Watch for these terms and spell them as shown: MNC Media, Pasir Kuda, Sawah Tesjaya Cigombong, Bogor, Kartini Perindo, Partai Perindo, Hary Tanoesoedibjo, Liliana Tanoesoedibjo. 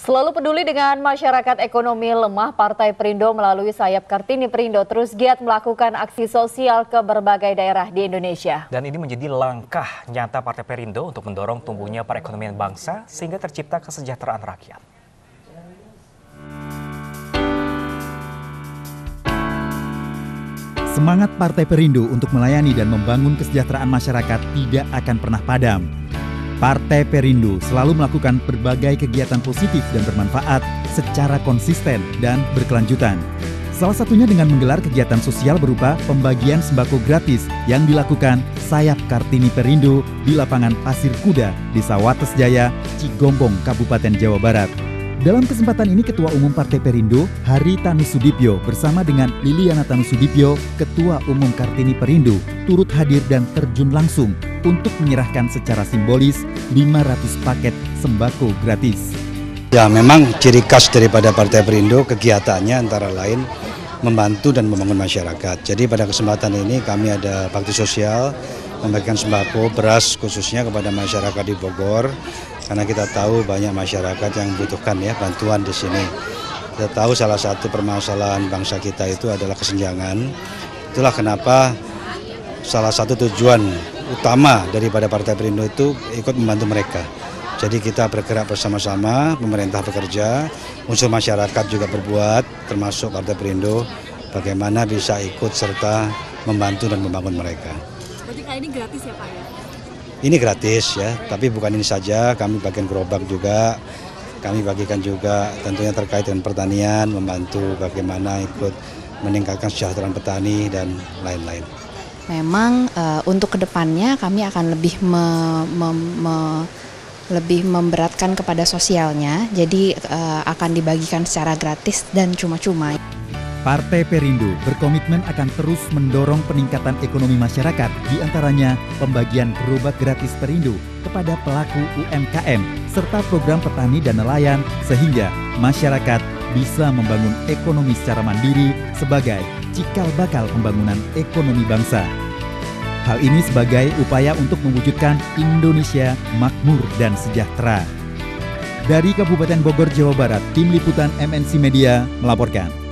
Selalu peduli dengan masyarakat ekonomi lemah, Partai Perindo melalui sayap Kartini Perindo terus giat melakukan aksi sosial ke berbagai daerah di Indonesia. Dan ini menjadi langkah nyata Partai Perindo untuk mendorong tumbuhnya perekonomian bangsa sehingga tercipta kesejahteraan rakyat. Semangat Partai Perindo untuk melayani dan membangun kesejahteraan masyarakat tidak akan pernah padam. Partai Perindo selalu melakukan berbagai kegiatan positif dan bermanfaat secara konsisten dan berkelanjutan. Salah satunya dengan menggelar kegiatan sosial berupa pembagian sembako gratis yang dilakukan sayap Kartini Perindo di lapangan Pasir Kuda di Sawah Tesjaya, Cigombong, Kabupaten Jawa Barat. Dalam kesempatan ini Ketua Umum Partai Perindo, Hary Tanoesoedibjo bersama dengan Liliana Tanoesoedibjo, Ketua Umum Kartini Perindo, turut hadir dan terjun langsung untuk menyerahkan secara simbolis 500 paket sembako gratis. Ya, memang ciri khas daripada Partai Perindo kegiatannya antara lain membantu dan membangun masyarakat. Jadi pada kesempatan ini kami ada bakti sosial, membagikan sembako beras khususnya kepada masyarakat di Bogor, karena kita tahu banyak masyarakat yang membutuhkan ya bantuan di sini. Kita tahu salah satu permasalahan bangsa kita itu adalah kesenjangan. Itulah kenapa salah satu tujuan utama daripada Partai Perindo itu ikut membantu mereka. Jadi kita bergerak bersama-sama, pemerintah bekerja, unsur masyarakat juga berbuat, termasuk Partai Perindo, bagaimana bisa ikut serta membantu dan membangun mereka. Berarti kali ini gratis ya Pak ya? Ini gratis ya, tapi bukan ini saja, kami bagikan gerobak juga, kami bagikan juga tentunya terkait dengan pertanian, membantu bagaimana ikut meningkatkan kesejahteraan petani dan lain-lain. Memang untuk kedepannya kami akan lebih memberatkan kepada sosialnya, jadi akan dibagikan secara gratis dan cuma-cuma. Partai Perindo berkomitmen akan terus mendorong peningkatan ekonomi masyarakat, diantaranya pembagian gerobak gratis Perindo kepada pelaku UMKM, serta program petani dan nelayan sehingga masyarakat bisa membangun ekonomi secara mandiri sebagai cikal bakal pembangunan ekonomi bangsa. Hal ini sebagai upaya untuk mewujudkan Indonesia makmur dan sejahtera. Dari Kabupaten Bogor, Jawa Barat, Tim Liputan MNC Media melaporkan.